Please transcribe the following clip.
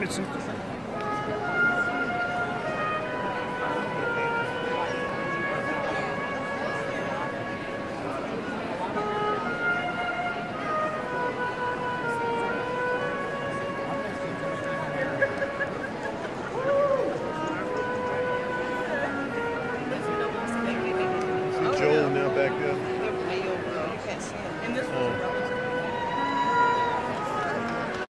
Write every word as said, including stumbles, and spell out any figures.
Edmondson. Joel now back up.